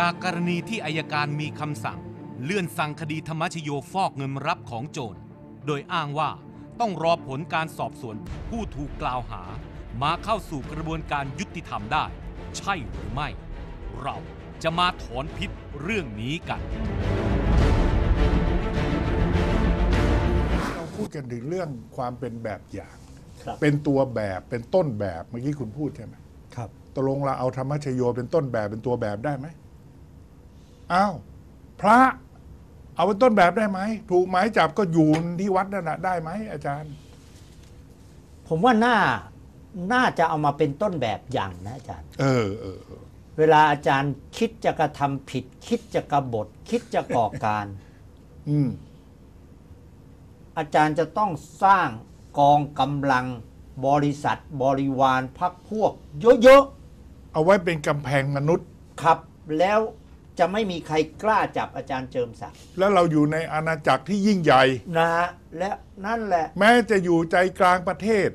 จากกรณีที่อัยการมีคำสั่งเลื่อนสั่งคดีธรรมชโยฟอกเงินรับของโจรโดยอ้างว่าต้องรอผลการสอบสวนผู้ถูกกล่าวหามาเข้าสู่กระบวนการยุติธรรมได้ใช่หรือไม่เราจะมาถอนพิษเรื่องนี้กันเราพูดกันถึงเรื่องความเป็นแบบอย่างเป็นตัวแบบเป็นต้นแบบเมื่อกี้คุณพูดใช่ไหมครับตกลงเราเอาธรรมชโยเป็นต้นแบบเป็นตัวแบบได้ไหมอ้าวพระเอาเป็นต้นแบบได้ไหมถูกหมายจับก็อยู่ที่วัดนั่นน่ะได้ไหมอาจารย์ผมว่าน่าจะเอามาเป็นต้นแบบอย่างนะอาจารย์เวลาอาจารย์คิดจะกระทำผิดคิดจะกบฏคิดจะก่อการอาจารย์จะต้องสร้างกองกำลังบริษัทบริวารพรรคพวกเยอะๆเอาไว้เป็นกำแพงมนุษย์ครับแล้วจะไม่มีใครกล้าจับอาจารย์เจิมศักดิ์แล้วเราอยู่ในอาณาจักรที่ยิ่งใหญ่นะฮะและนั่นแหละแม้จะอยู่ใจกลางประเทศ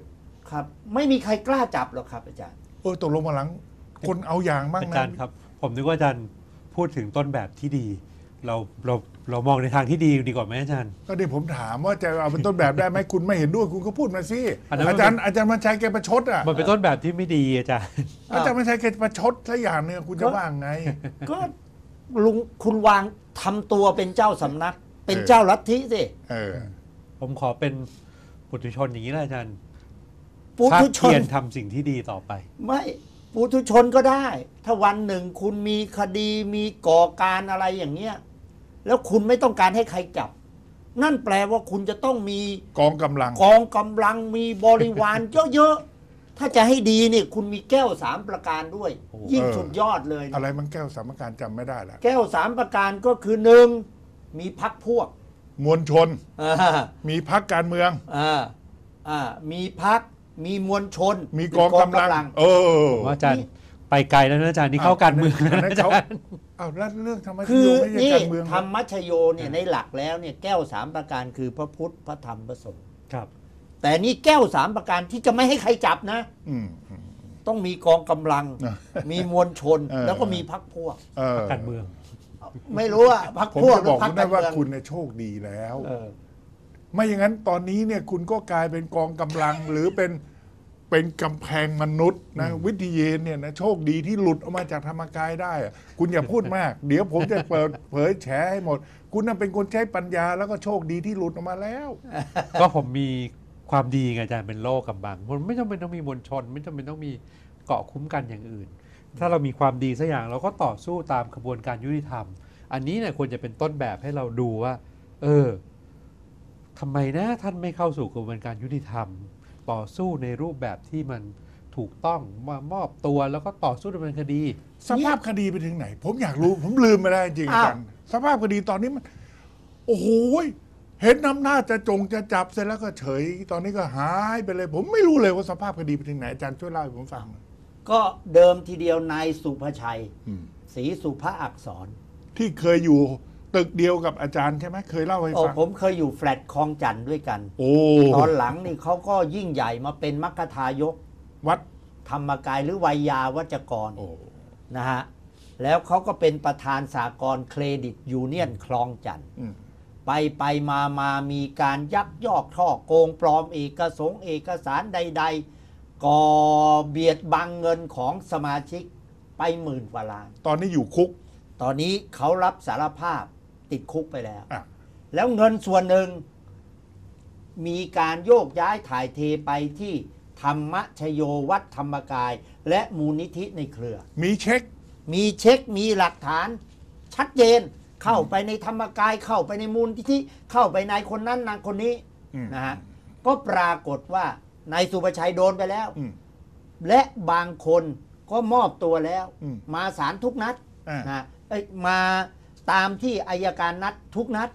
ครับไม่มีใครกล้าจับหรอกครับอาจารย์ตกลงมาหลังคนเอาอย่างมากนะอาจารย์ครับผมนึกว่าอาจารย์พูดถึงต้นแบบที่ดีเรามองในทางที่ดีดีกว่าไหมอาจารย์ก็เดี๋ยวผมถามว่าจะเอาเป็นต้นแบบได้ไหมคุณไม่เห็นด้วยคุณก็พูดมาสิอาจารย์มันใช้แกประชดอ่ะมันเป็นต้นแบบที่ไม่ดีอาจารย์มันใช้แกประชดสักอย่างเนี่ยคุณจะว่างไงก็ลุงคุณวางทำตัวเป็นเจ้าสำนักเป็นเจ้าลัทธิสิผมขอเป็นปุถุชนอย่างนี้นะอาจารย์ปุถุชนเพียรทำสิ่งที่ดีต่อไปไม่ปุถุชนก็ได้ถ้าวันหนึ่งคุณมีคดีมีก่อการอะไรอย่างเงี้ยแล้วคุณไม่ต้องการให้ใครจับนั่นแปลว่าคุณจะต้องมีกองกำลังมีบริวารเยอะๆถ้าจะให้ดีเนี่ยคุณมีแก้ว3ประการด้วยยิ่งสุดยอดเลยอะไรมันแก้ว3ประการจำไม่ได้แล้วแก้ว3ประการก็คือ1มีพรรคพวกมวลชนมีพรรคการเมืองมีพรรคมีมวลชนมีกองกำลังอาจารย์ไปไกลแล้วนะอาจารย์นี่เข้าการเมืองแล้วนะอาจารย์เอาแล้วเรื่องธรรมชโยไม่ใช่การเมืองธรรมชโยเนี่ยในหลักแล้วเนี่ยแก้ว3ประการคือพระพุทธพระธรรมพระสงฆ์ครับแต่นี่แก้ว3ประการที่จะไม่ให้ใครจับนะต้องมีกองกำลังมีมวลชนแล้วก็มีพรรคพวกการเมืองไม่รู้ว่าพรรคพวกบอกได้ว่าคุณเนี่ยโชคดีแล้วไม่อย่างนั้นตอนนี้เนี่ยคุณก็กลายเป็นกองกำลังหรือเป็นกำแพงมนุษย์นะวิทยาเนี่ยนะโชคดีที่หลุดออกมาจากธรรมกายได้คุณอย่าพูดมากเดี๋ยวผมจะเผยแฉให้หมดคุณน่ะเป็นคนใช้ปัญญาแล้วก็โชคดีที่หลุดออกมาแล้วก็ผมมีความดีไงอาจารย์เป็นโลกกำบังผมไม่จำเป็นต้องมีมวลชนไม่จำเป็นต้องมีเกาะคุ้มกันอย่างอื่นถ้าเรามีความดีสักอย่างเราก็ต่อสู้ตามกระบวนการยุติธรรมอันนี้เนี่ยควรจะเป็นต้นแบบให้เราดูว่าทำไมนะท่านไม่เข้าสู่กระบวนการยุติธรรมต่อสู้ในรูปแบบที่มันถูกต้องมามอบตัวแล้วก็ต่อสู้ดำเนินคดีสภาพคดีไปถึงไหนผมอยากรู้ผมลืมไปแล้วจริงจังสภาพคดีตอนนี้มันโอ้โหเห็นน้ำหน้าจะจับเสร็จแล้วก็เฉยตอนนี้ก็หายไปเลยผมไม่รู้เลยว่าสภาพคดีไปถึงไหนอาจารย์ช่วยเล่าให้ผมฟังก็เดิมทีเดียวนายสุภชัยศรีสุภอักษรที่เคยอยู่ตึกเดียวกับอาจารย์ใช่ไหมเคยเล่าให้ฟังผมเคยอยู่แฟลตคลองจันทร์ด้วยกันตอนหลังนี่เขาก็ยิ่งใหญ่มาเป็นมรรคทายกวัดธรรมกายหรือไวยาวัจกรนะฮะแล้วเขาก็เป็นประธานสากลเครดิตยูเนียนคลองจันทร์ไปมามีการยักยอกช่อโกงปลอมเอกสารใดๆก่อเบียดบังเงินของสมาชิกไป10,000 กว่าล้านตอนนี้อยู่คุกตอนนี้เขารับสารภาพติดคุกไปแล้วแล้วเงินส่วนหนึ่งมีการโยกย้ายถ่ายเทไปที่ธรรมชโยวัดธรรมกายและมูลนิธิในเครือมีเช็คมีหลักฐานชัดเจนเข้าไปในธรรมกายเข้าไปในมูลนิธิเข้าไปในคนนั้นนางคนนี้นะฮะก็ปรากฏว่านายสุภชัยโดนไปแล้วและบางคนก็มอบตัวแล้วมาศาลทุกนัดนะมาตามที่อัยการนัดทุกนัด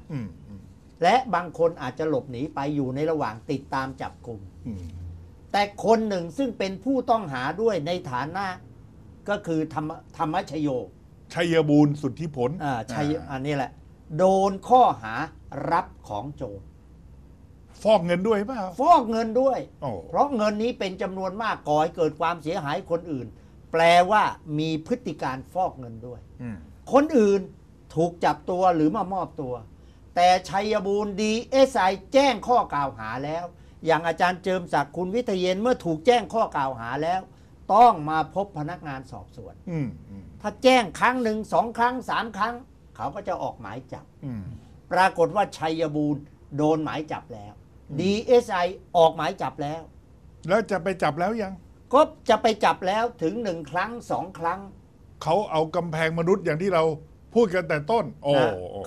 และบางคนอาจจะหลบหนีไปอยู่ในระหว่างติดตามจับกลุ่มแต่คนหนึ่งซึ่งเป็นผู้ต้องหาด้วยในฐานะก็คือธรรมชโยชัยบูรณ์สุทธิผลอันนี้แหละโดนข้อหารับของโจรฟอกเงินด้วยป่ะฟอกเงินด้วยเพราะเงินนี้เป็นจำนวนมากก่อให้เกิดความเสียหายคนอื่นแปลว่ามีพฤติการฟอกเงินด้วย คนอื่นถูกจับตัวหรือมามอบตัวแต่ชัยบูรณ์DSIแจ้งข้อกล่าวหาแล้วอย่างอาจารย์เจิมศักดิ์คุณวิทยเยนเมื่อถูกแจ้งข้อกล่าวหาแล้วต้องมาพบพนักงานสอบสวนถ้าแจ้งครั้งหนึ่งสองครั้งสามครั้งเขาก็จะออกหมายจับปรากฏว่าชัยบูรณ์โดนหมายจับแล้วDSIออกหมายจับแล้วแล้วจะไปจับแล้วยังก็จะไปจับแล้วถึง1ครั้ง2ครั้งเขาเอากำแพงมนุษย์อย่างที่เราพูดกันแต่ต้นโอ้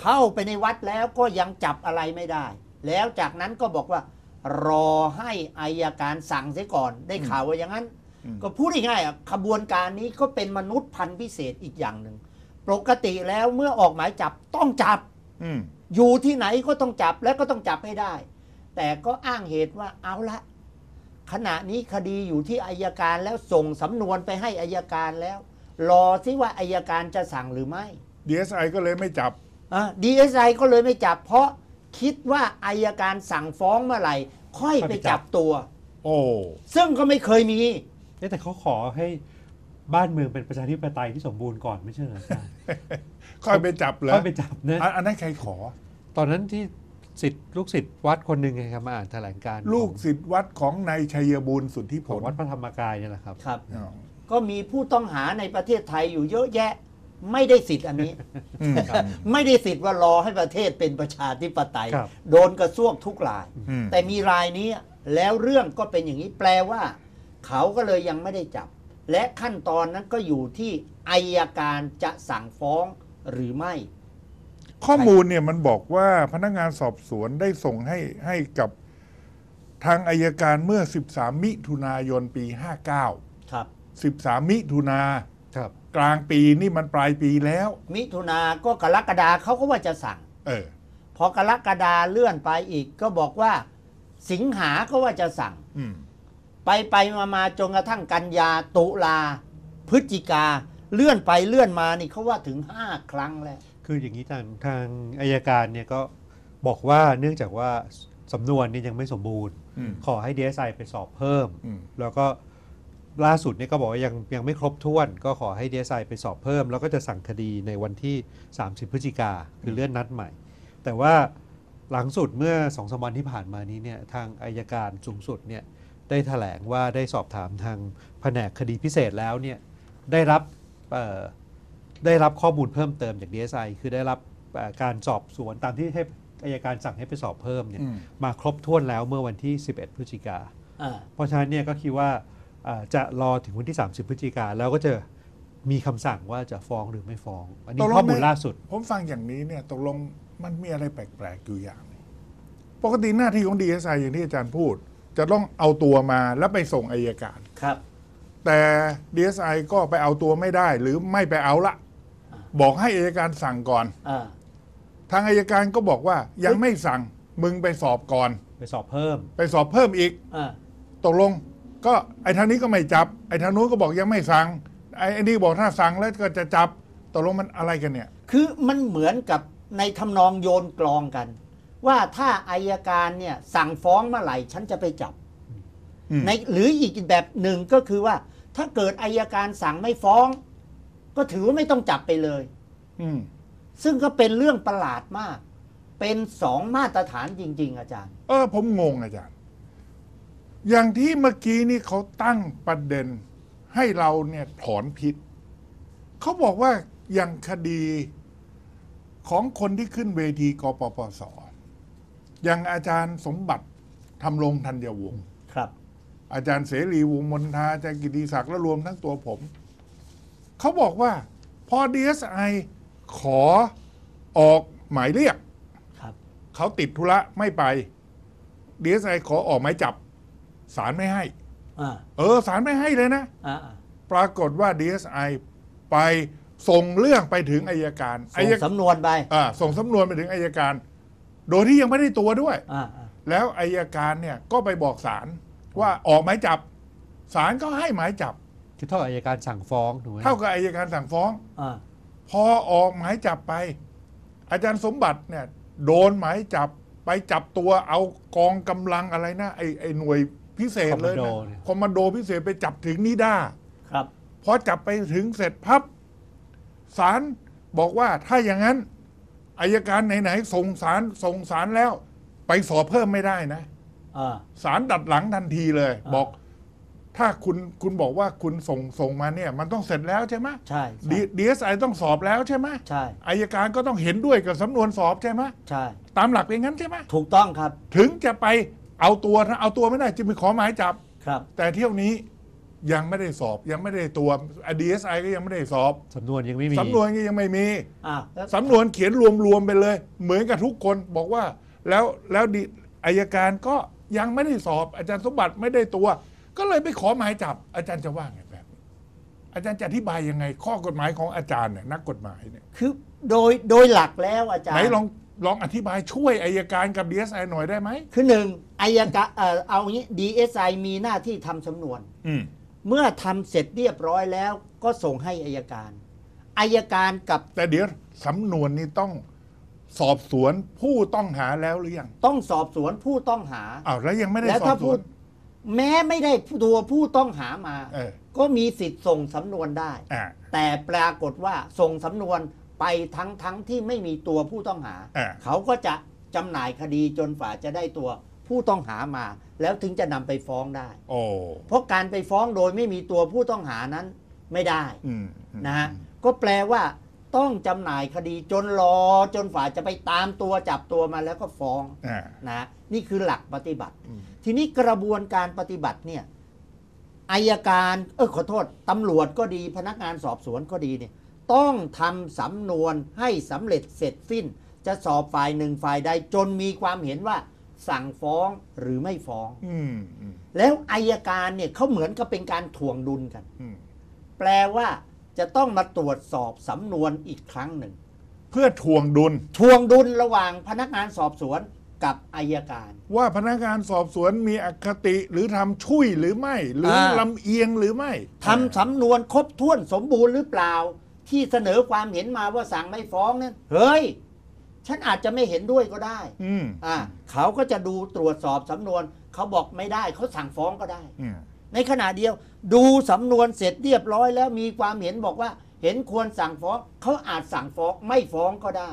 เข้าไปในวัดแล้วก็ยังจับอะไรไม่ได้แล้วจากนั้นก็บอกว่ารอให้อัยการสั่งเสียก่อนได้ข่าวว่าอย่างนั้นก็พูดง่ายๆขบวนการนี้ก็เป็นมนุษย์พันธุ์พิเศษอีกอย่างหนึ่งปกติแล้วเมื่อออกหมายจับต้องจับอยู่ที่ไหนก็ต้องจับและก็ต้องจับให้ได้แต่ก็อ้างเหตุว่าเอาละขณะนี้คดีอยู่ที่อัยการแล้วส่งสำนวนไปให้อัยการแล้วรอซิว่าอัยการจะสั่งหรือไม่ DSI ก็เลยไม่จับDSI ก็เลยไม่จับเพราะคิดว่าอัยการสั่งฟ้องเมื่อไหร่ค่อยไปจับตัวโอ้ซึ่งก็ไม่เคยมีแต่เขาขอให้บ้านเมืองเป็นประชาธิปไตยที่สมบูรณ์ก่อนไม่ใช่เหรออาจารย์ค่อยไปจับเหรอค่อยไปจับนะอันนั้นใครขอตอนนั้นที่ศิษย์ลูกศิษย์วัดคนหนึ่งไงครับมาอ่านแถลงการลูกศิษย์วัดของนายชัยบูรณ์สุทธิผลวัดพระธรรมกายนี่แหละครับครับก็มีผู้ต้องหาในประเทศไทยอยู่เยอะแยะไม่ได้สิทธิ์อันนี้ ไม่ได้สิทธิ์ว่ารอให้ประเทศเป็นประชาธิปไตยโดนกระซวกทุกรายแต่มีรายนี้แล้วเรื่องก็เป็นอย่างนี้แปลว่าเขาก็เลยยังไม่ได้จับและขั้นตอนนั้นก็อยู่ที่อัยการจะสั่งฟ้องหรือไม่ข้อมูลเนี่ยมันบอกว่าพนักงานสอบสวนได้ส่งให้กับทางอัยการเมื่อ13มิถุนายนปี59ครับ13มิถุนาครับกลางปีนี่มันปลายปีแล้วมิถุนาก็กรกฎาเขาก็ว่าจะสั่งพอกรกฎาเลื่อนไปอีกก็บอกว่าสิงหาก็ว่าจะสั่งไปมาจนกระทั่งกันยาตุลาพฤศจิกาเลื่อนไปเลื่อนมานี่เขาว่าถึง5ครั้งแล้วคืออย่างนี้ทางอัยการเนี่ยก็บอกว่าเนื่องจากว่าสำนวนนี่ยังไม่สมบูรณ์ขอให้ DSI ไปสอบเพิ่มแล้วก็ล่าสุดนี่ก็บอกว่ายังไม่ครบถ้วนก็ขอให้ DSI ไปสอบเพิ่มแล้วก็จะสั่งคดีในวันที่30พฤศจิกาคือเลื่อนนัดใหม่แต่ว่าหลังสุดเมื่อ 2-3 วันที่ผ่านมานี้เนี่ยทางอัยการสูงสุดเนี่ยได้แถลงว่าได้สอบถามทางแผนกคดีพิเศษแล้วเนี่ยได้รับข้อมูลเพิ่มเติมจาก DSI คือได้รับการสอบสวนตามที่ให้อัยการสั่งให้ไปสอบเพิ่มเนี่ยมาครบถ้วนแล้วเมื่อวันที่11พฤศจิกาเพราะฉะนั้นเนี่ยก็คิดว่าจะรอถึงวันที่30พฤศจิกาแล้วก็จะมีคำสั่งว่าจะฟ้องหรือไม่ฟ้องอันนี้ข้อมูลล่าสุดผมฟังอย่างนี้เนี่ยตกลงมันมีอะไรแปลกๆอยู่อย่างนึงปกติหน้าที่ของ DSI อย่างที่อาจารย์พูดจะต้องเอาตัวมาแล้วไปส่งอัยการครับแต่ DSI ก็ไปเอาตัวไม่ได้หรือไม่ไปเอาละบอกให้อัยการสั่งก่อนทางอัยการก็บอกว่ายังไม่สั่งมึงไปสอบก่อนไปสอบเพิ่มอีกตกลงก็ไอ้ทางนี้ก็ไม่จับไอ้ทางนู้นก็บอกยังไม่สั่งไอ้นี่บอกถ้าสั่งแล้วก็จะจับตกลงมันอะไรกันเนี่ยคือมันเหมือนกับในทำนองโยนกลองกันว่าถ้าอัยการเนี่ยสั่งฟ้องเมื่อไหร่ฉันจะไปจับในหรืออีกแบบหนึ่งก็คือว่าถ้าเกิดอัยการสั่งไม่ฟ้องก็ถือว่าไม่ต้องจับไปเลยซึ่งก็เป็นเรื่องประหลาดมากเป็น2มาตรฐานจริงๆอาจารย์ผมงงอาจารย์อย่างที่เมื่อกี้นี่เขาตั้งประเด็นให้เราเนี่ยถอนพิษเขาบอกว่าอย่างคดีของคนที่ขึ้นเวทีกปปส.อย่างอาจารย์สมบัติทำรงธัญวงศ์ครับอาจารย์เสรีวงศ์มนทาอาจารย์กิติศักดิ์และรวมทั้งตัวผมเขาบอกว่าพอ DSI ขอออกหมายเรียกเขาติดธุระไม่ไป DSI ขอออกหมายจับศาลไม่ให้ศาลไม่ให้เลยนะปรากฏว่า DSI ไปส่งเรื่องไปถึงอัยการส่งสำนวนไปถึงอัยการโดยที่ยังไม่ได้ตัวด้วยแล้วอัยการเนี่ยก็ไปบอกศาลว่าออกหมายจับศาลก็ให้หมายจับเท่ากับอัยการสั่งฟ้องถูกไหมเท่ากับอัยการสั่งฟ้องพอออกหมายจับไปอาจารย์สมบัติเนี่ยโดนหมายจับไปจับตัวเอากองกำลังอะไรนะไอ้หน่วยพิเศษเลยนะคอมมานโดพิเศษไปจับถึงนิด้าครับพอจับไปถึงเสร็จพับศาล บอกว่าถ้าอย่างนั้นอายการไหนๆส่งศาลแล้วไปสอบเพิ่มไม่ได้นะศาลดัดหลังทันทีเลยบอกถ้าคุณบอกว่าคุณส่งมาเนี่ยมันต้องเสร็จแล้วใช่ไหมใช่ DSI ต้องสอบแล้วใช่ไหมใช่อายการก็ต้องเห็นด้วยกับสำนวนสอบใช่ไหมใช่ตามหลักเป็นงั้นใช่ไหมถูกต้องครับถึงจะไปเอาตัวถ้าเอาตัวไม่ได้จะไปขอหมายจับครับแต่เที่ยวนี้ยังไม่ได้สอบยังไม่ได้ตัว DSI ก็ยังไม่ได้สอบสำนวนยังไม่มีสำนวนก็ยังไม่มีสำนวนเขียนรวมไปเลยเหมือนกับทุกคนบอกว่าแล้วอายการก็ยังไม่ได้สอบอาจารย์สมบัติไม่ได้ตัวก็เลยไปขอหมายจับอาจารย์จะว่าไงแบบอาจารย์จะอธิบายยังไงข้อกฎหมายของอาจารย์เนี่ยนักกฎหมายเนี่ยคือโดยหลักแล้วอาจารย์ไหนลองอธิบายช่วยอัยการกับ DSI หน่อยได้ไหมคือหนึ่งอัยการเอางี้ DSI มีหน้าที่ทำสำนวนเมื่อทำเสร็จเรียบร้อยแล้วก็ส่งให้อัยการกับแต่เดี๋ยวสำนวนนี้ต้องสอบสวนผู้ต้องหาแล้วหรือยังต้องสอบสวนผู้ต้องหาอ้าวแล้วยังไม่ได้สอบสวนแม้ไม่ได้ตัวผู้ต้องหามาก็มีสิทธิ์ส่งสำนวนได้แต่ปรากฏว่าส่งสำนวนไปทั้งที่ไม่มีตัวผู้ต้องหาเขาก็จะจำหน่ายคดีจนฝ่าจะได้ตัวผู้ต้องหามาแล้วถึงจะนำไปฟ้องได้เพราะการไปฟ้องโดยไม่มีตัวผู้ต้องหานั้นไม่ได้นะฮะก็แปลว่าต้องจำหน่ายคดีจนรอจนฝ่าจะไปตามตัวจับตัวมาแล้วก็ฟ้องนะนี่คือหลักปฏิบัติทีนี้กระบวนการปฏิบัติเนี่ยอัยการขอโทษตำรวจก็ดีพนักงานสอบสวนก็ดีเนี่ยต้องทำสำนวนให้สำเร็จเสร็จสิ้นจะสอบฝ่ายหนึ่งฝ่ายใดจนมีความเห็นว่าสั่งฟ้องหรือไม่ฟ้องแล้วอัยการเนี่ยเขาเหมือนกับเป็นการถ่วงดุลกันแปลว่าจะต้องมาตรวจสอบสำนวนอีกครั้งหนึ่งเพื่อถ่วงดุลระหว่างพนักงานสอบสวนกับอัยการว่าพนักงานสอบสวนมีอคติหรือทำชุ่ยหรือไม่หรือลำเอียงหรือไม่ทำสำนวนครบถ้วนสมบูรณ์หรือเปล่าที่เสนอความเห็นมาว่าสั่งไม่ฟ้องนั้นเฮ้ยฉันอาจจะไม่เห็นด้วยก็ได้เขาก็จะดูตรวจสอบสำนวนเขาบอกไม่ได้เขาสั่งฟ้องก็ได้ในขณะเดียวดูสำนวนเสร็จเรียบร้อยแล้วมีความเห็นบอกว่าเห็นควรสั่งฟ้องเขาอาจสั่งฟ้องไม่ฟ้องก็ได้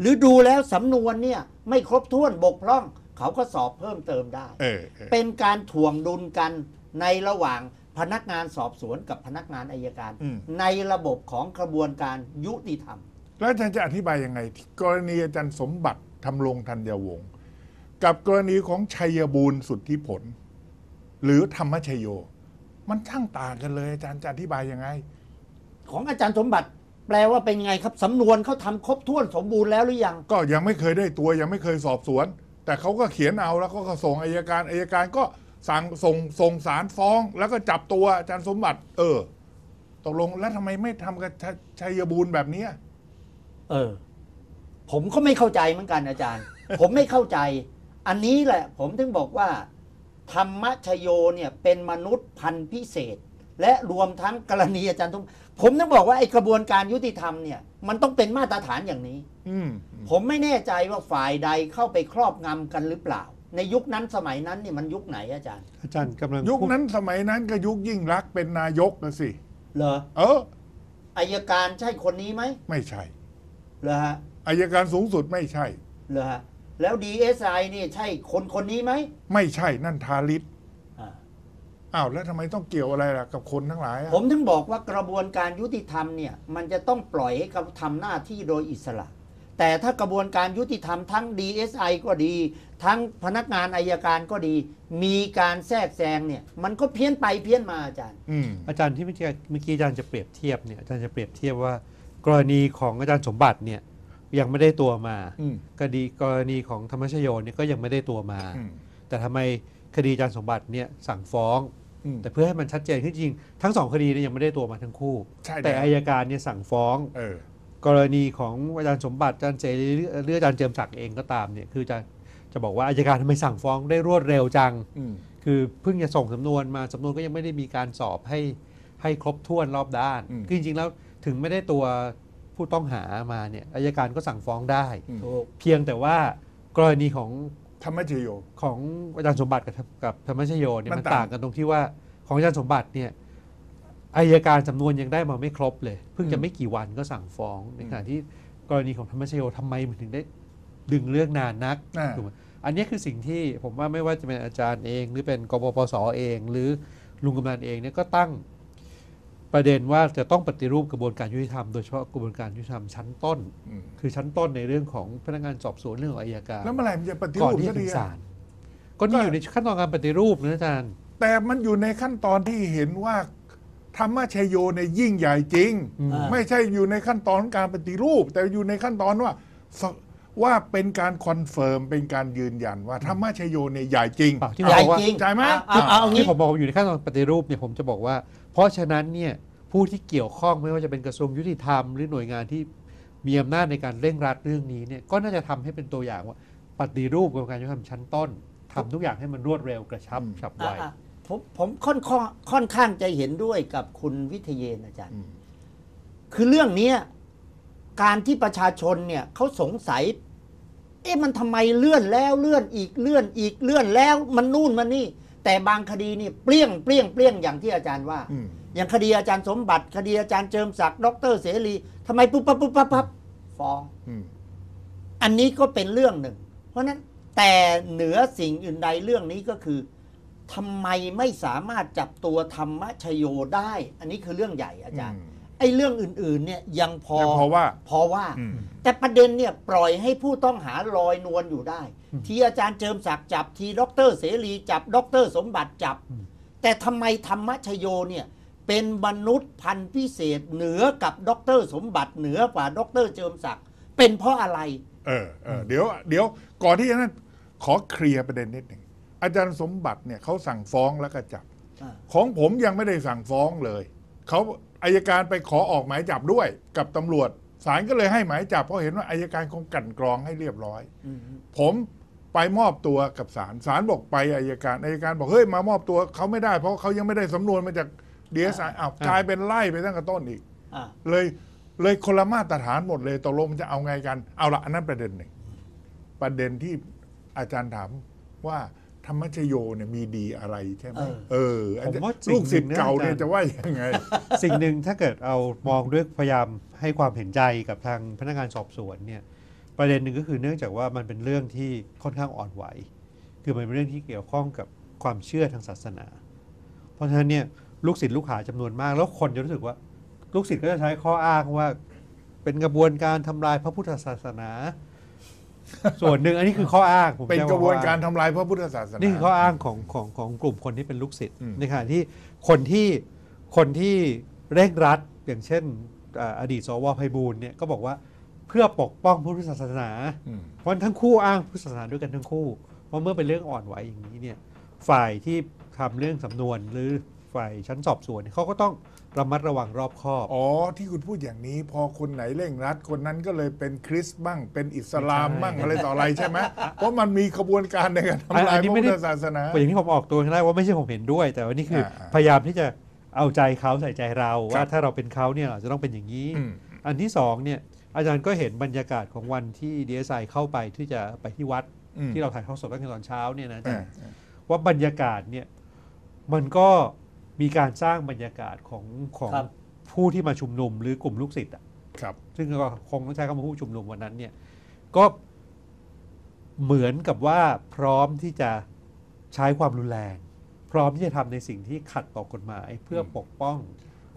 หรือดูแล้วสำนวนเนี่ยไม่ครบถ้วนบกพร่องเขาก็สอบเพิ่มเติมได้เป็นการถ่วงดุลกันในระหว่างพนักงานสอบสวนกับพนักงานอัยการในระบบของกระบวนการยุติธรรมแล้วอาจารย์จะอธิบายยังไงกรณีอาจารย์สมบัติธำรงธัญวงศ์กับกรณีของชัยบูลย์สุทธิผลหรือธรรมชโยมันช่างต่างกันเลยอาจารย์จะอธิบายยังไงของอาจารย์สมบัติแปลว่าเป็นไงครับสำนวนเขาทำครบถ้วนสมบูรณ์แล้วหรือยังก็ยังไม่เคยได้ตัวยังไม่เคยสอบสวนแต่เขาก็เขียนเอาแล้วก็ส่งอัยการก็สั่งส่งศาลฟ้องแล้วก็จับตัวอาจารย์สมบัติตกลงแล้วทำไมไม่ทำกับชัยบูลย์แบบนี้ผมก็ไม่เข้าใจเหมือนกันอาจารย์ ผมไม่เข้าใจอันนี้แหละผมถึงบอกว่าธรรมชโยเนี่ยเป็นมนุษย์พันธุ์พิเศษและรวมทั้งกรณีอาจารย์ทุกผมต้องบอกว่าไอ้กระบวนการยุติธรรมเนี่ยมันต้องเป็นมาตรฐานอย่างนี้ผมไม่แน่ใจว่าฝ่ายใดเข้าไปครอบงำกันหรือเปล่าในยุคนั้นสมัยนั้นนี่มันยุคไหนอาจารย์กำลังยุคนั้นสมัยนั้นก็ยุคยิ่งรักเป็นนายกนะสิเหรออัยการใช่คนนี้ไหมไม่ใช่เหรอฮะอัยการสูงสุดไม่ใช่เหรอฮะแล้วDSIนี่ใช่คนนี้ไหมไม่ใช่นั่นธาริศอ้าวแล้วทำไมต้องเกี่ยวอะไรล่ะกับคนทั้งหลายผมถึงบอกว่ากระบวนการยุติธรรมเนี่ยมันจะต้องปล่อยให้เขาทำหน้าที่โดยอิสระแต่ถ้ากระบวนการยุติธรรมทั้ง DSI ก็ดีทั้งพนักงานอัยการก็ดีมีการแทรกแซงเนี่ยมันก็เพี้ยนไปเพี้ยนมาอาจารย์ที่เมื่อกี้อาจารย์จะเปรียบเทียบเนี่ยอาจารย์จะเปรียบเทียบว่ากรณีของอาจารย์สมบัติเนี่ยยังไม่ได้ตัวมากรณีของธรรมชโยเนี่ยก็ยังไม่ได้ตัวมาแต่ทำไมคดีอาจารย์สมบัติเนี่ยสั่งฟ้องแต่เพื่อให้มันชัดเจนขึ้นจริงทั้งสองคดีเนี่ยยังไม่ได้ตัวมาทั้งคู่แต่อัยการเนี่ยสั่งฟ้องกรณีของอาจารย์สมบัติอาจารย์เจริญหรืออาจารย์เจิมศักดิ์เองก็ตามเนี่ยคือจะบอกว่าอัยการทำไมสั่งฟ้องได้รวดเร็วจังคือเพิ่งจะส่งสำนวนมาสำนวนก็ยังไม่ได้มีการสอบให้ครบถ้วนรอบด้านคือจริงๆแล้วถึงไม่ได้ตัวผู้ต้องหามาเนี่ยอัยการก็สั่งฟ้องได้เพียงแต่ว่ากรณีของธรรมชโยของอาจารย์สมบัติกับธรรมชโยเนี่ยมันต่างกันตรงที่ว่าของอาจารย์สมบัติเนี่ย อายการจำนวนยังได้มาไม่ครบเลยเพิ่งจะไม่กี่วันก็สั่งฟ้องในขณะที่กรณีของธรรมชโยทำไมมันถึงได้ดึงเรื่องนานนักถูกไหมอันนี้คือสิ่งที่ผมว่าไม่ว่าจะเป็นอาจารย์เองหรือเป็นกปปส.เองหรือลุงกำนันเองเนี่ยก็ตั้งประเด็นว่าจะต้องปฏิรูปกระบวนการยุติธรรมโดยเฉพาะกระบวนการยุติธรรมชั้นต้นคือชั้นต้นในเรื่องของพนักงานสอบสวนเรื่องของอัยการแล้วเมื่อไหร่มันจะปฏิรูปก่อนที่จะถึงศาลก็นี่อยู่ในขั้นตอนการปฏิรูปนะอาจารย์แต่มันอยู่ในขั้นตอนที่เห็นว่าธรรมชโยในยิ่งใหญ่จริงไม่ใช่อยู่ในขั้นตอนการปฏิรูปแต่อยู่ในขั้นตอนว่าเป็นการคอนเฟิร์มเป็นการยืนยันว่าธรรมชโยในใหญ่จริงใหญ่จริงใช่ไหมที่ผมบอกอยู่ในขั้นตอนปฏิรูปเนี่ยผมจะบอกว่าเพราะฉะนั้นเนี่ยผู้ที่เกี่ยวข้องไม่ว่าจะเป็นกระทรวงยุติธรรมหรือหน่วยงานที่มีอำนาจในการเร่งรัดเรื่องนี้เนี่ยก็น่าจะทำให้เป็นตัวอย่างว่าปฏิรูปกระบวนการยุติธรรมชั้นต้นทำทุกอย่างให้มันรวดเร็วกระชับฉับไวผมค่อนข้างจะเห็นด้วยกับคุณวิทยเยนอาจารย์คือเรื่องนี้การที่ประชาชนเนี่ยเขาสงสัยเอ๊ะมันทำไมเลื่อนแล้วเลื่อนอีกเลื่อนอีกเลื่อนแล้วมันนู่นมันนี่แต่บางคดีนี่เปรี้ยงอย่างที่อาจารย์ว่าอย่างคดีอาจารย์สมบัติคดีอาจารย์เจิมศักดิ์ดร.เสรีทำไมปุ๊บปั๊บปุ๊บปั๊บปั๊บฟ้องอันนี้ก็เป็นเรื่องหนึ่งเพราะนั้นแต่เหนือสิ่งอื่นใดเรื่องนี้ก็คือทำไมไม่สามารถจับตัวธรรมชโยได้อันนี้คือเรื่องใหญ่อาจารย์ไอ้เรื่องอื่นๆเนี่ยยังพอว่าแต่ประเด็นเนี่ยปล่อยให้ผู้ต้องหาลอยนวลอยู่ได้ทีอาจารย์เจิมศักดิ์จับทีดร.เสรีจับดร.สมบัติจับแต่ทำไมธรรมชโยเนี่ยเป็นมนุษย์พันธุ์พิเศษเหนือกับดร.สมบัติเหนือกว่าดร.เจิมศักดิ์เป็นเพราะอะไรเดี๋ยวก่อนที่จะนั้นขอเคลียร์ประเด็นนิดหนึ่งอาจารย์สมบัติเนี่ยเขาสั่งฟ้องแล้วก็จับของผมยังไม่ได้สั่งฟ้องเลยเขาอัยการไปขอออกหมายจับด้วยกับตำรวจศาลก็เลยให้หมายจับเพราะเห็นว่าอัยการคงกลั่นกรองให้เรียบร้อยผมไปมอบตัวกับศาลศาลบอกไปอัยการบอกเฮ้ยมามอบตัวเขาไม่ได้เพราะเขายังไม่ได้สำนวนมาจากDSIกลายเป็นไล่ไปตั้งแต่ต้นอีกเลยคนละมาตรฐานหมดเลยตกลงจะเอาไงกันเอาละอันนั้นประเด็นหนึ่งประเด็นที่อาจารย์ถามว่าธรรมชโยเนี่ยมีดีอะไรใช่ไหมลูกศิษย์เก่าเนี่ยจะว่ายังไงสิ่งหนึ่งถ้าเกิดเอามองด้วยพยายามให้ความเห็นใจกับทางพนักงานสอบสวนเนี่ยประเด็นหนึ่งก็คือเนื่องจากว่ามันเป็นเรื่องที่ค่อนข้างอ่อนไหวคือมันเป็นเรื่องที่เกี่ยวข้องกับความเชื่อทางศาสนาเพราะฉะนั้นเนี่ยลูกศิษย์ลูกหาจำนวนมากแล้วคนจะรู้สึกว่าลูกศิษย์ก็จะใช้ข้ออ้างว่าเป็นกระบวนการทำลายพระพุทธศาสนาส่วนหนึ่งอันนี้คือข้ออ้างผมเป็นกระบวนการทำลายพระพุทธศาสนานี่คือข้ออ้างของกลุ่มคนที่เป็นลูกศิษย์ในขณะที่คนที่เร่งรัดอย่างเช่นอดีตสว.ไพบูลย์เนี่ยก็บอกว่าเพื่อปกป้องพระพุทธศาสนาเพราะทั้งคู่อ้างพุทธศาสนาด้วยกันทั้งคู่เพราะเมื่อเป็นเรื่องอ่อนไหวอย่างนี้เนี่ยฝ่ายที่ทำเรื่องสำนวนหรือฝ่ายชั้นสอบสวนเขาก็ต้องระมัดระวังรอบคอบอ๋อที่คุณพูดอย่างนี้พอคนไหนเร่งรัดคนนั้นก็เลยเป็นคริสต์บ้างเป็นอิสลามบ้างอะไรต่ออะไรใช่ไหมเพราะมันมีขบวนการในการทำลายพระพุทธศาสนาอย่างที่ผมออกตัวได้ว่าไม่ใช่ผมเห็นด้วยแต่ว่านี่คือพยายามที่จะเอาใจเขาใส่ใจเราว่าถ้าเราเป็นเขาเนี่ยเราจะต้องเป็นอย่างนี้อันที่สองเนี่ยอาจารย์ก็เห็นบรรยากาศของวันที่DSIเข้าไปที่จะไปที่วัดที่เราถ่ายทอดสดตั้งแต่ตอนเช้าเนี่ยนะอาจารย์ว่าบรรยากาศเนี่ยมันก็มีการสร้างบรรยากาศของผู้ที่มาชุมนุมหรือกลุ่มลูกศิษย์อ่ะซึ่งก็คงต้องใช้คำว่าผู้ชุมนุมวันนั้นเนี่ยก็เหมือนกับว่าพร้อมที่จะใช้ความรุนแรงพร้อมที่จะทำในสิ่งที่ขัดต่อกฎหมายเพื่อปกป้อง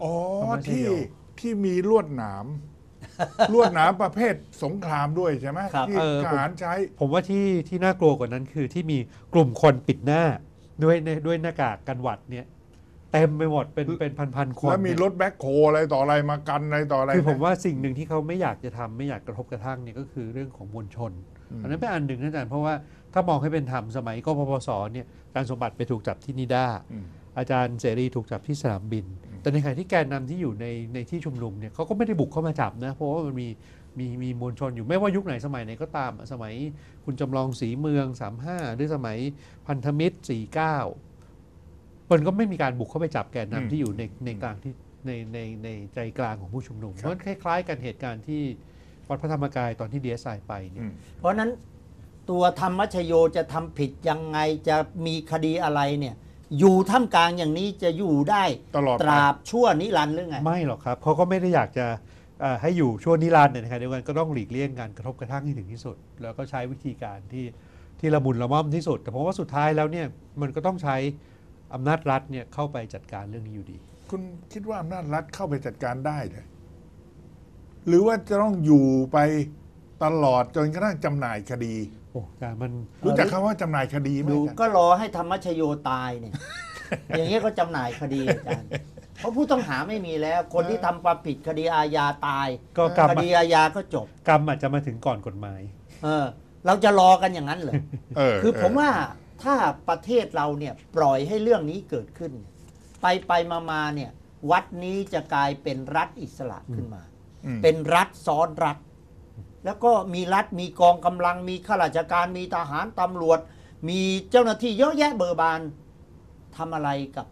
อ๋อที่มีลวดหนามประเภทสงครามด้วยใช่ไหมที่ทหารใช้ผมว่าที่น่ากลัวกว่านั้นคือที่มีกลุ่มคนปิดหน้าด้วยหน้ากากกันหวัดเนี่ยเต็มไปหมดเป็นพันๆคนแล้วมีรถแบ็คโฮอะไรต่ออะไรมากันอะไรต่ออะไรคือผมว่าสิ่งหนึ่งที่เขาไม่อยากจะทำไม่อยากกระทบกระทั่งเนี่ยก็คือเรื่องของมวลชนอันนั้นเป็นอันหนึ่งนะอาจารย์เพราะว่าถ้ามองให้เป็นธรรมสมัยกปปส.เนี่ยอาจารย์สมบัติไปถูกจับที่นิด้าอาจารย์เสรีถูกจับที่สนามบินแต่ในขณะที่แกนนำที่อยู่ในที่ชุมนุมเนี่ยเขาก็ไม่ได้บุกเข้ามาจับนะเพราะว่ามันมีมวลชนอยู่ไม่ว่ายุคไหนสมัยไหนก็ตามสมัยคุณจำลองศรีเมือง35หรือสมัยพันธมิตร49มันก็ไม่มีการบุกเข้าไปจับแกนนำที่อยู่ในกลางที่ในใจกลางของผู้ชุมนุมเพราะคล้ายๆกันเหตุการณ์ที่วัดพระธรรมกายตอนที่DSIไปเนี่ยเพราะนั้นตัวธรรมชโยจะทำผิดยังไงจะมีคดีอะไรเนี่ย อยู่ท่ามกลางอย่างนี้จะอยู่ได้ตลอดตราบชั่วนิรันดร์หรือไงไม่หรอกครับเขาก็ไม่ได้อยากจะให้อยู่ชั่วนิรันดร์เนี่ยนะครับเดียวกันก็ต้องหลีกเลี่ยงการกระทบกระทั่งให้ถึงที่สุดแล้วก็ใช้วิธีการที่ละมุนละม่อมที่สุดแต่ผมว่าสุดท้ายแล้วเนี่ยมันก็ต้องใช้อำนาจรัฐเนี่ยเข้าไปจัดการเรื่องนี้อยู่ดีคุณคิดว่าอำนาจรัฐเข้าไปจัดการได้หรือว่าจะต้องอยู่ไปตลอดจนกระทั่งจำหน่ายคดีโอ้แต่มันรู้จักคำว่าจำหน่ายคดีไหมก็รอให้ธรรมชโยตายเนี่ย อย่างนี้ก็จำหน่ายคดีอาจารย์เพราะผู้ต้องหาไม่มีแล้วคนที่ทำความผิดคดีอาญาตายก็คดีอาญาก็จบกรรมอาจจะมาถึงก่อนกฎหมายเราจะรอกันอย่างนั้นเหรอ คือผมว่าถ้าประเทศเราเนี่ยปล่อยให้เรื่องนี้เกิดขึ้นไปมาเนี่ยวัดนี้จะกลายเป็นรัฐอิสระขึ้นมาเป็นรัฐซ้อนรัฐแล้วก็มีรัฐมีกองกำลังมีข้าราชการมีทหารตำรวจมีเจ้าหน้าที่เยอะแยะเบอร์บานทำอะไรกับ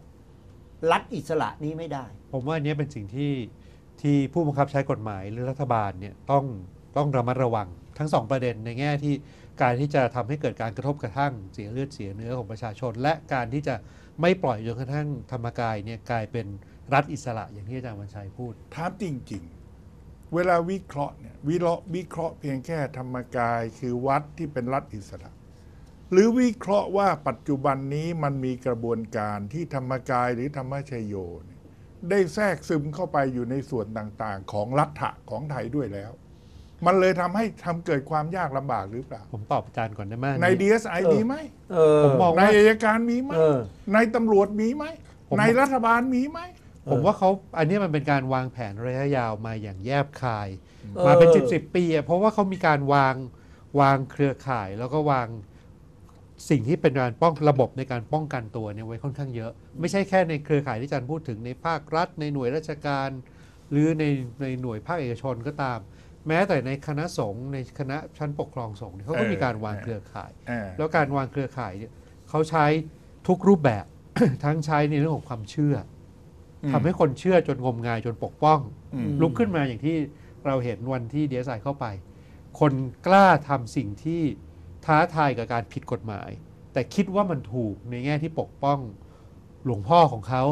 รัฐอิสระนี้ไม่ได้ผมว่าอันนี้เป็นสิ่งที่ผู้บังคับใช้กฎหมายหรือรัฐบาลเนี่ยต้องระมัดระวังทั้งสองประเด็นในแง่ที่การที่จะทำให้เกิดการกระทบกระทั่งเสียเลือดเสียเนื้อของประชาชนและการที่จะไม่ปล่อยจนกระทั่งธรรมกายเนี่ยกลายเป็นรัฐอิสระอย่างที่อาจารย์วันชัยพูดถามจริงๆเวลาวิเคราะห์เนี่ยวิเคราะห์เพียงแค่ธรรมกายคือวัดที่เป็นรัฐอิสระหรือวิเคราะห์ว่าปัจจุบันนี้มันมีกระบวนการที่ธรรมกายหรือธรรมชโยได้แทรกซึมเข้าไปอยู่ในส่วนต่างๆของรัฐะของไทยด้วยแล้วมันเลยทำให้เกิดความยากลำบากหรือเปล่าผมตอบอาจารย์ก่อนได้ไหมใน DSI มีไหมในอัยการมีไหมในตำรวจมีไหมในรัฐบาลมีไหมผมว่าเขาอันนี้มันเป็นการวางแผนระยะยาวมาอย่างแยบคายมาเป็น10 ปีเพราะว่าเขามีการวางเครือข่ายแล้วก็วางสิ่งที่เป็นการป้องระบบในการป้องกันตัวเนี่ยไว้ค่อนข้างเยอะไม่ใช่แค่ในเครือข่ายที่อาจารย์พูดถึงในภาครัฐในหน่วยราชการหรือในหน่วยภาคเอกชนก็ตามแม้แต่ในคณะสงฆ์ในคณะชั้นปกครองสงฆ์เขาก็มีการวางเครือข่ายแล้วการวางเครือข่ายเนี่ยเขาใช้ทุกรูปแบบ ทั้งใช้ในเรื่องของความเชื่อทำให้คนเชื่อจนงมงายจนปกป้องลุกขึ้นมาอย่างที่เราเห็นวันที่DSIเข้าไปคนกล้าทำสิ่งที่ท้าทายกับการผิดกฎหมายแต่คิดว่ามันถูกในแง่ที่ปกป้องหลวงพ่อของเขา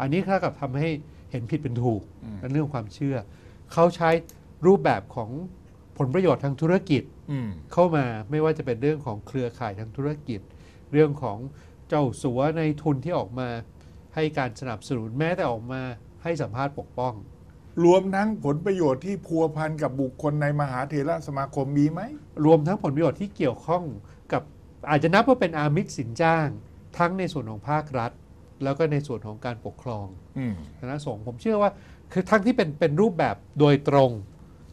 อันนี้เท่ากับทำให้เห็นผิดเป็นถูกนั่นเรื่องความเชื่อเขาใช้รูปแบบของผลประโยชน์ทางธุรกิจเข้ามาไม่ว่าจะเป็นเรื่องของเครือข่ายทางธุรกิจเรื่องของเจ้าสัวในทุนที่ออกมาให้การสนับสนุนแม้แต่ออกมาให้สัมภาษณ์ปกป้องรวมทั้งผลประโยชน์ที่พัวพันกับบุคคลในมหาเถรสมาคมมีไหมรวมทั้งผลประโยชน์ที่เกี่ยวข้องกับอาจจะนับว่าเป็นอามิสสินจ้างทั้งในส่วนของภาครัฐแล้วก็ในส่วนของการปกครองคณะสงฆ์ผมเชื่อว่าคือทั้งที่เป็นรูปแบบโดยตรง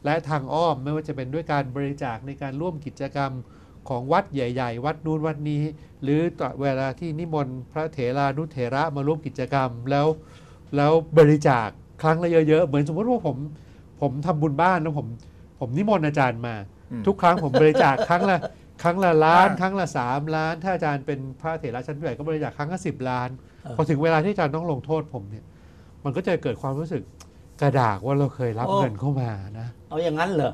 และทางอ้อมไม่ว่าจะเป็นด้วยการบริจาคในการร่วมกิจกรรมของวัดใหญ่ๆวัดนู้นวัดนี้หรือต่อเวลาที่นิมนต์พระเถรานุเถระมาร่วมกิจกรรมแล้วบริจาคครั้งละเยอะๆเหมือนสมมติว่าผมทำบุญบ้านแล้วผมนิมนต์อาจารย์มาทุกครั้งผมบริจาคครั้งละ1,000,000ครั้งละ3,000,000ถ้าอาจารย์เป็นพระเถระชั้นผู้ใหญ่ก็บริจาคครั้งละ10,000,000พอถึงเวลาที่อาจารย์ต้องลงโทษผมเนี่ยมันก็จะเกิดความรู้สึกกระดากว่าเราเคยรับเงินเข้ามานะเอาอย่างนั้นเหรอ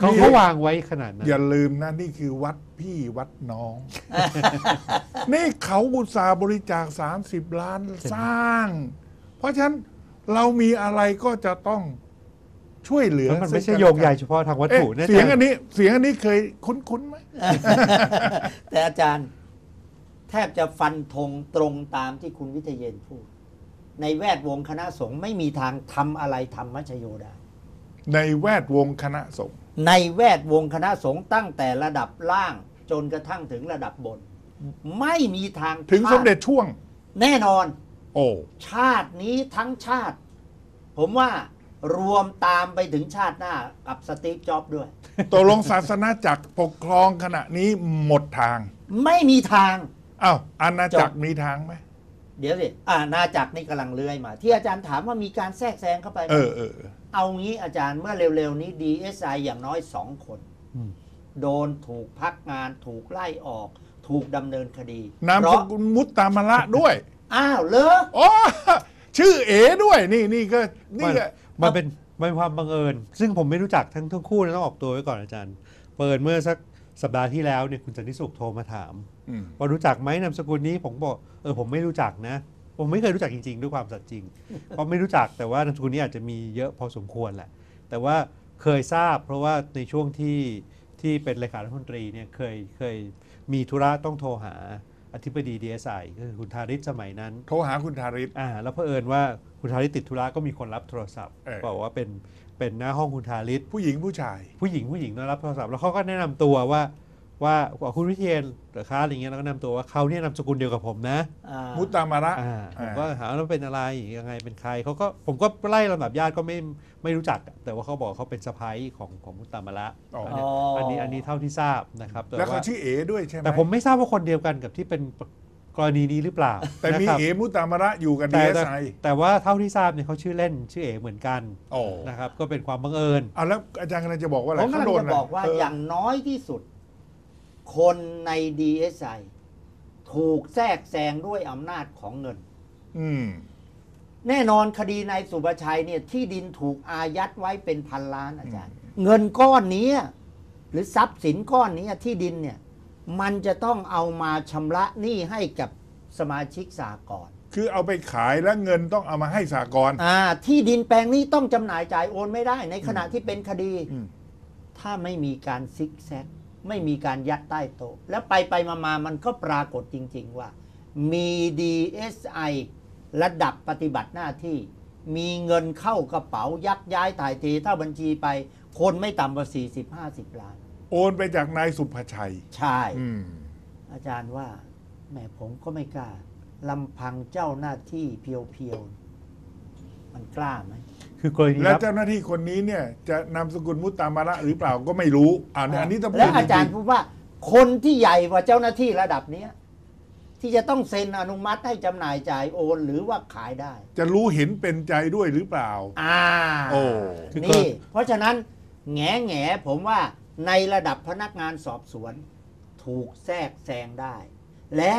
เขาวางไว้ขนาดนั้นอย่าลืมนะนี่คือวัดพี่วัดน้อง นี่เขาอุตส่าห์บริจาค30 ล้านสร้างเพราะฉะนั้นเรามีอะไรก็จะต้องช่วยเหลือมันไม่ใช่โยงใหญ่เฉพาะทางวัตถุนะเสียงอันนี้เคยคุ้นไหม แต่อาจารย์แทบจะฟันธงตรงตามที่คุณวิทยเยนพูดในแวดวงคณะสงฆ์ไม่มีทางทำอะไรธรรมชโยได้ในแวดวงคณะสงฆ์ตั้งแต่ระดับล่างจนกระทั่งถึงระดับบนไม่มีทางถึงสมเด็จช่วงแน่นอนโอ้ชาตินี้ทั้งชาติผมว่ารวมตามไปถึงชาติหน้ากับสตีฟจ็อบส์ด้วยตกลงศาสนาจักรปกครองขณะนี้หมดทางไม่มีทางอ้าวอาณาจักรมีทางไหมเดี๋ยวสิอาณาจักรนี่กำลังเลื้อยมาที่อาจารย์ถามว่ามีการแทรกแซงเข้าไปเอางี้อาจารย์เมื่อเร็วๆนี้ DSI อย่างน้อย2 คนโดนถูกพักงานถูกไล่ออกถูกดำเนินคดีเพราะมุตตามละด้วยอ้าวเหรออ๋อชื่อเอ๋ด้วยนี่ก็มันเป็นความบังเอิญซึ่งผมไม่รู้จักทั้งคู่นะต้องออกตัวไว้ก่อนอาจารย์เปิดเมื่อสักสัปดาห์ที่แล้วเนี่ยคุณสันติสุขโทรมาถาม ว่ารู้จักไหมนามสกุลนี้ผมบอกผมไม่รู้จักนะผมไม่เคยรู้จักจริงๆด้วยความสัตย์จริงเพราะไม่รู้จักแต่ว่านามสกุลนี้อาจจะมีเยอะพอสมควรแหละแต่ว่าเคยทราบเพราะว่าในช่วงที่เป็นเลขาธิการรัฐมนตรีเนี่ยเคยมีธุระต้องโทรหาอธิบดี DSI ก็คือคุณธาริศสมัยนั้นโทรหาคุณธาริศแล้วเผอิญว่าคุณธาริศติดธุระก็มีคนรับโทรศัพท์บอกว่าเป็นหน้าห้องคุณธาริศผู้หญิงผู้ชายผู้หญิงรับโทรศัพท์แล้วเขาก็แนะนำตัวว่าคุณวิเทียนหรือค้าอะไรเงี้ยแล้วก็แนะนำตัวว่าเขาเนี่ยนามสกุลเดียวกับผมนะมุตตามะระผมก็ถามว่าเป็นอะไรยังไงเป็นใครเขาก็ผมก็ไล่ลำดับญาติก็ไม่รู้จักแต่ว่าเขาบอกเขาเป็นสะใภ้ของมุตตามะระอันนี้เท่าที่ทราบนะครับแล้วเขาชื่อเอ๋ด้วยใช่ไหมแต่ผมไม่ทราบว่าคนเดียวกันกับที่เป็นกรณีนี้หรือเปล่าแต่มีเอ๋มุตตามะระอยู่กันดีไซน์แต่ว่าเท่าที่ทราบเนี่ยเขาชื่อเล่นชื่อเอ๋เหมือนกันนะครับก็เป็นความบังเอิญแล้วอาจารย์กำลังจะบอกว่าอะไรเขาโดนบอกว่าอย่างน้อยที่สุดคนใน DSI ถูกแทรกแซงด้วยอำนาจของเงินแน่นอนคดีนายสุประชัยเนี่ยที่ดินถูกอายัดไว้เป็นพันล้านอาจารย์เงินก้อนนี้หรือทรัพย์สินก้อนนี้ที่ดินเนี่ยมันจะต้องเอามาชำระหนี้ให้กับสมาชิกสหกรณ์คือเอาไปขายแล้วเงินต้องเอามาให้สหกรณ์ที่ดินแปลงนี้ต้องจำหน่ายจ่ายโอนไม่ได้ในขณะที่เป็นคดีถ้าไม่มีการซิกแซกไม่มีการยัดใต้โต๊ะแล้วไปมามันก็ปรากฏจริงๆว่ามี DSI ระดับปฏิบัติหน้าที่มีเงินเข้ากระเป๋ายักย้ายถ่ายเทเท่าบัญชีไปคนไม่ต่ำกว่า 40-50 ล้านโอนไปจากนายสุภชัยใช่อาจารย์ว่าแหมผมก็ไม่กล้าลำพังเจ้าหน้าที่เพียวๆมันกล้าไหมแล้วเจ้าหน้าที่คนนี้เนี่ยจะนามสกุลมุตตามะระหรือเปล่าก็ไม่รู้อันนี้ต้องแล้วอาจารย์พูดว่าคนที่ใหญ่กว่าเจ้าหน้าที่ระดับนี้ที่จะต้องเซ็นอนุมัติให้จำหน่ายจ่ายโอนหรือว่าขายได้จะรู้เห็นเป็นใจด้วยหรือเปล่าโอ้นี่เพราะฉะนั้นแงผมว่าในระดับพนักงานสอบสวนถูกแทรกแซงได้และ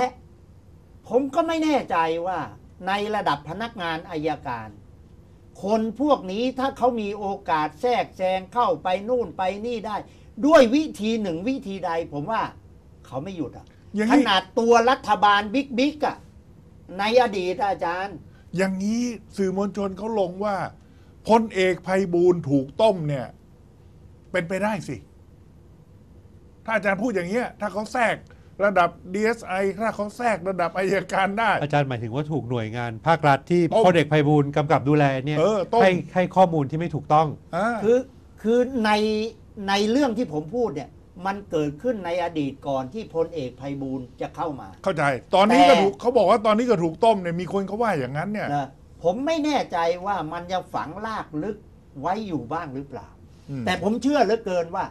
ผมก็ไม่แน่ใจว่าในระดับพนักงานอัยการคนพวกนี้ถ้าเขามีโอกาสแทรกแซงเข้าไปนู่นไปนี่ได้ด้วยวิธีหนึ่งวิธีใดผมว่าเขาไม่หยุดขนาดตัวรัฐบาลบิ๊กในอดีตอาจารย์อย่างนี้สื่อมวลชนเขาลงว่าพลเอกไพบูลย์ถูกต้มเนี่ยเป็นไปได้สิถ้าอาจารย์พูดอย่างเงี้ยถ้าเขาแทรกระดับ DSI ถ้าเขาแทรกระดับอัยการได้อาจารย์หมายถึงว่าถูกหน่วยงานภาครัฐที่พลเอกไพบูลย์กำกับดูแลเนี่ยให้ข้อมูลที่ไม่ถูกต้องคือในเรื่องที่ผมพูดเนี่ยมันเกิดขึ้นในอดีตก่อนที่พลเอกไพบูลย์จะเข้ามาเข้าใจตอนนี้ก็ถูกเขาบอกว่าตอนนี้ก็ถูกต้มเนี่ยมีคนเขาว่าอย่างนั้นเนี่ยผมไม่แน่ใจว่ามันจะฝังลากลึกไว้อยู่บ้างหรือเปล่าแต่ผมเชื่อเหลือเกินว่า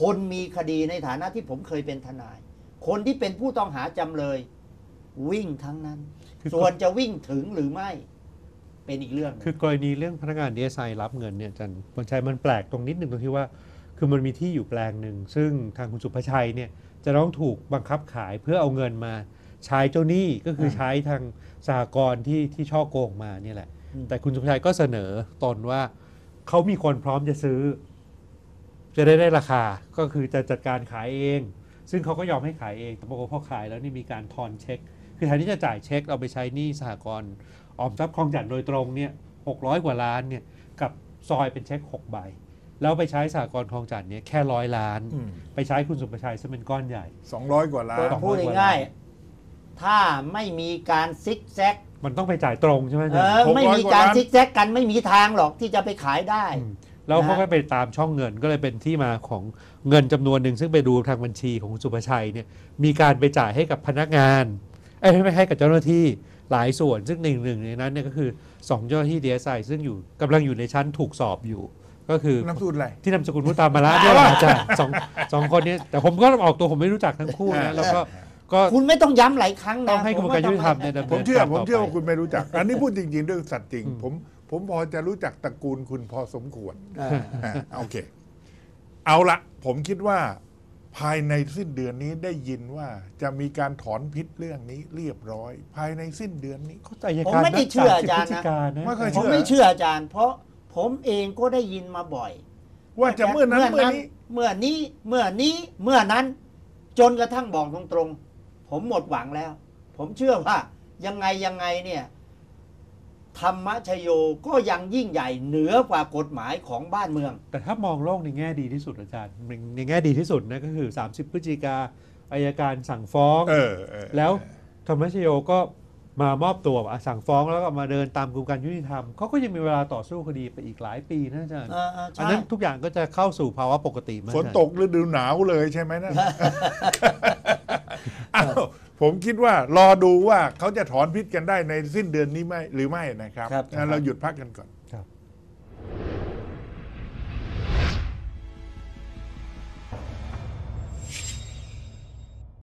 คนมีคดีในฐานะที่ผมเคยเป็นทนายคนที่เป็นผู้ต้องหาจำเลยวิ่งทั้งนั้นส่วนจะวิ่งถึงหรือไม่เป็นอีกเรื่องคือกรณีเรื่องพนักงาน DSI รับเงินเนี่ยอาจารย์พลชัยมันแปลกตรงนิดหนึ่งตรงที่ว่าคือมันมีที่อยู่แปลงหนึ่งซึ่งทางคุณสุภชัยเนี่ยจะต้องถูกบังคับขายเพื่อเอาเงินมาใช้เจ้าหนี้ก็คือใช้ทางสหกรณ์ที่ช่อโกงมาเนี่ยแหละแต่คุณสุภชัยก็เสนอตนว่าเขามีคนพร้อมจะซื้อจะได้ราคาก็คือจะจัดการขายเองซึ่งเขาก็ยอมให้ขายเองแต่ปรากฏพอขายแล้วนี่มีการทอนเช็คคือแทนที่จะจ่ายเช็คเอาไปใช้หนี้สหกรณ์ออมทรัพย์คลองจันทน์โดยตรงเนี่ย600 กว่าล้านเนี่ยกับซอยเป็นเช็ค6 ใบแล้วไปใช้สหกรณ์คลองจันทน์เนี่ยแค่100 ล้านไปใช้คุณสุประชัยซึ่งเป็นก้อนใหญ่200 กว่าล้านพูดง่ายๆถ้าไม่มีการซิกแซกมันต้องไปจ่ายตรงใช่ไหมไม่มีการซิกแซกกันไม่มีทางหรอกที่จะไปขายได้แล้วเขาก็ไปตามช่องเงินก็เลยเป็นที่มาของเงินจำนวนหนึ่งซึ่งไปดูทางบัญชีของสุภชัยเนี่ยมีการไปจ่ายให้กับพนักงานไม่ให้กับเจ้าหน้าที่หลายส่วนซึ่งหนึ่งในนั้นเนี่ยก็คือ2เจ้าหน้าที่ DSI ซึ่งอยู่กำลังอยู่ในชั้นถูกสอบอยู่ก็คือนามสกุลอะไรที่นามสกุลมุตตามะระเนี่ยอาจารย์สองคนนี้แต่ผมก็ออกตัวผมไม่รู้จักทั้งคู่นะแล้วก็คุณไม่ต้องย้ำหลายครั้งนะต้องให้กรรมการยุติธรรมเนี่ยผมเชื่อว่าคุณไม่รู้จักอันนี้พูดจริงๆด้วยสัตย์จริงผมพอจะรู้จักตระกูลคุณพอสมควรโอเคเอาละผมคิดว่าภายในสิ้นเดือนนี้ได้ยินว่าจะมีการถอนพิษเรื่องนี้เรียบร้อยภายในสิ้นเดือนนี้ผมไม่ได้เชื่ออาจารย์นะผมไม่เชื่ออาจารย์เพราะผมเองก็ได้ยินมาบ่อยว่าจะเมื่อนั้นเมื่อนี้จนกระทั่งบอกตรงๆผ ผมหมดหวังแล้วผมเชื่อว่ายังไงเนี่ยธรรมชโยก็ยังยิ่งใหญ่เหนือกว่ากฎหมายของบ้านเมืองแต่ถ้ามองโลกในแง่ดีที่สุดอาจารย์ในแง่ดีที่สุดนะก็คือ30พฤศจิกาอัยการสั่งฟ้องแล้วธรรมชโยก็มามอบตัวสั่งฟ้องแล้วก็มาเดินตามกระบวนการยุติธรรมเขาก็ยังมีเวลาต่อสู้คดีไปอีกหลายปีนะอาจารย์อันนั้นทุกอย่างก็จะเข้าสู่ภาวะปกติฝนตกฤดูหนาวเลยใช่ไหมนะผมคิดว่ารอดูว่าเขาจะถอนพิษกันได้ในสิ้นเดือนนี้ไหมหรือไม่นะครับเราหยุดพักกันก่อน